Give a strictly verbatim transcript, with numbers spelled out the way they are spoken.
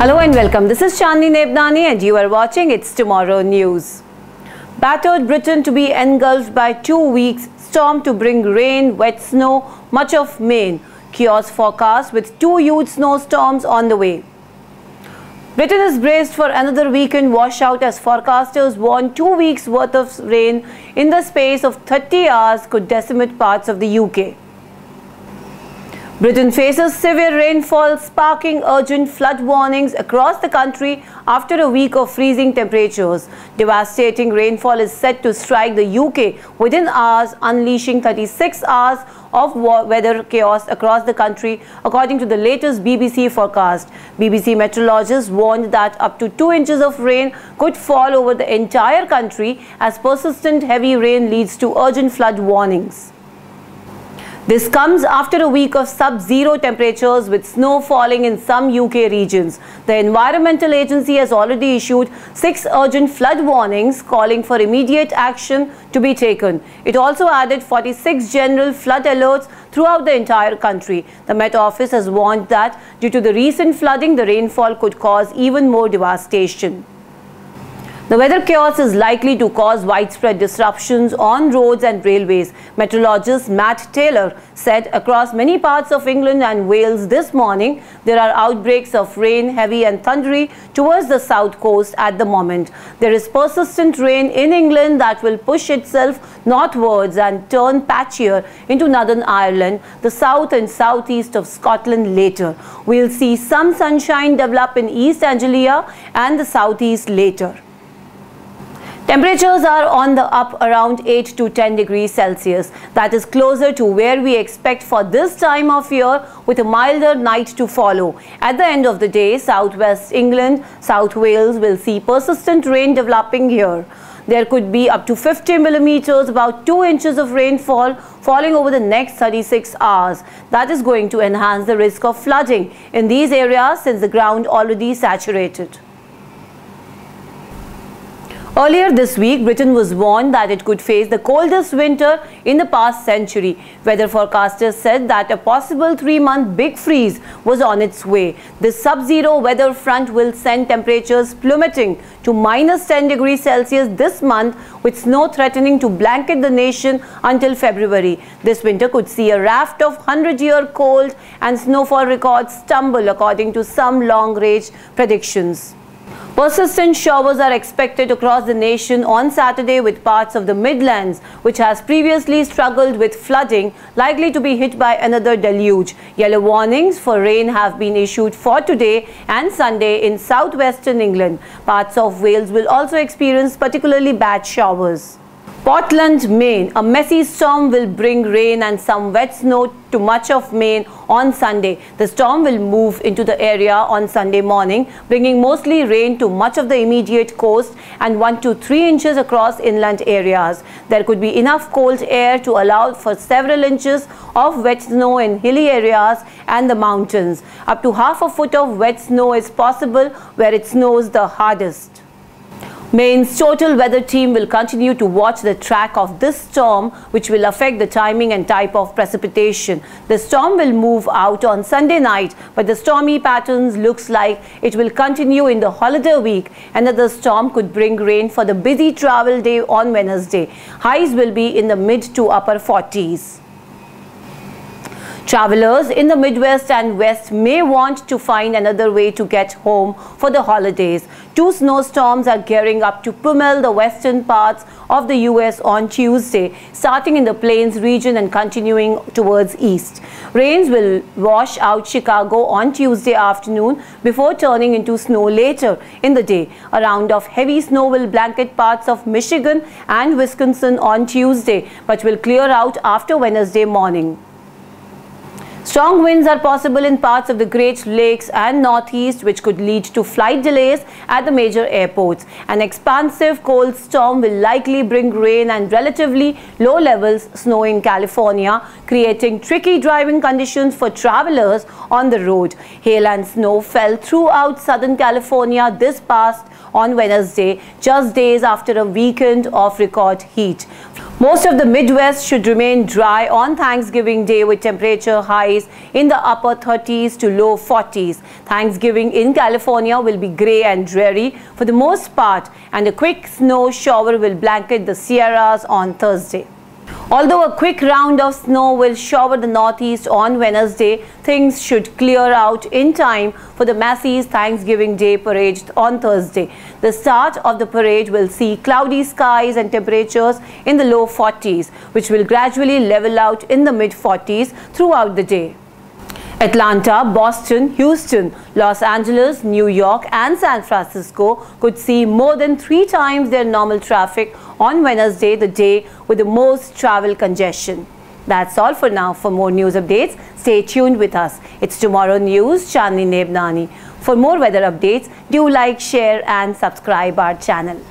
Hello and welcome. This is Shandi Nebdani and you are watching It's Tomorrow News. Battered Britain to be engulfed by two weeks storm to bring rain, wet snow, much of Maine. Chaos forecast with two huge snowstorms on the way. Britain is braced for another weekend washout as forecasters warn two weeks worth of rain in the space of thirty hours could decimate parts of the U K. Britain faces severe rainfall, sparking urgent flood warnings across the country after a week of freezing temperatures. Devastating rainfall is set to strike the U K within hours, unleashing thirty-six hours of weather chaos across the country, according to the latest B B C forecast. B B C meteorologists warned that up to two inches of rain could fall over the entire country as persistent heavy rain leads to urgent flood warnings. This comes after a week of sub-zero temperatures with snow falling in some U K regions. The Environmental Agency has already issued six urgent flood warnings calling for immediate action to be taken. It also added forty-six general flood alerts throughout the entire country. The Met Office has warned that due to the recent flooding, the rainfall could cause even more devastation. The weather chaos is likely to cause widespread disruptions on roads and railways. Meteorologist Matt Taylor said across many parts of England and Wales this morning, there are outbreaks of rain, heavy and thundery, towards the south coast at the moment. There is persistent rain in England that will push itself northwards and turn patchier into Northern Ireland, the south and southeast of Scotland later. We'll see some sunshine develop in East Anglia and the southeast later. Temperatures are on the up around eight to ten degrees Celsius. That is closer to where we expect for this time of year, with a milder night to follow. At the end of the day, southwest England, South Wales will see persistent rain developing here. There could be up to fifty millimeters, about two inches of rainfall falling over the next thirty-six hours. That is going to enhance the risk of flooding in these areas since the ground already saturated. Earlier this week, Britain was warned that it could face the coldest winter in the past century. Weather forecasters said that a possible three-month big freeze was on its way. This sub-zero weather front will send temperatures plummeting to minus ten degrees Celsius this month, with snow threatening to blanket the nation until February. This winter could see a raft of hundred-year cold and snowfall records tumble, according to some long-range predictions. Persistent showers are expected across the nation on Saturday, with parts of the Midlands, which has previously struggled with flooding, likely to be hit by another deluge. Yellow warnings for rain have been issued for today and Sunday in southwestern England. Parts of Wales will also experience particularly bad showers. Portland, Maine. A messy storm will bring rain and some wet snow to much of Maine on Sunday. The storm will move into the area on Sunday morning, bringing mostly rain to much of the immediate coast and one to three inches across inland areas. There could be enough cold air to allow for several inches of wet snow in hilly areas and the mountains. Up to half a foot of wet snow is possible where it snows the hardest. Maine's total weather team will continue to watch the track of this storm, which will affect the timing and type of precipitation. The storm will move out on Sunday night, but the stormy patterns looks like it will continue in the holiday week. Another storm could bring rain for the busy travel day on Wednesday. Highs will be in the mid to upper forties. Travelers in the Midwest and West may want to find another way to get home for the holidays. Two snowstorms are gearing up to pummel the western parts of the U S on Tuesday, starting in the Plains region and continuing towards east. Rains will wash out Chicago on Tuesday afternoon before turning into snow later in the day. A round of heavy snow will blanket parts of Michigan and Wisconsin on Tuesday, but will clear out after Wednesday morning. Strong winds are possible in parts of the Great Lakes and Northeast, which could lead to flight delays at the major airports. An expansive cold storm will likely bring rain and relatively low levels snow in California, creating tricky driving conditions for travelers on the road. Hail and snow fell throughout Southern California this past on Wednesday, just days after a weekend of record heat. Most of the Midwest should remain dry on Thanksgiving Day with temperature highs in the upper thirties to low forties. Thanksgiving in California will be grey and dreary for the most part, and a quick snow shower will blanket the Sierras on Thursday. Although a quick round of snow will shower the Northeast on Wednesday, things should clear out in time for the Massey's Thanksgiving Day parade on Thursday. The start of the parade will see cloudy skies and temperatures in the low forties, which will gradually level out in the mid-forties throughout the day. Atlanta, Boston, Houston, Los Angeles, New York and San Francisco could see more than three times their normal traffic on Wednesday, the day with the most travel congestion. That's all for now. For more news updates, stay tuned with us. It's Tomorrow News, Shandi Nebdani. For more weather updates, do like, share and subscribe our channel.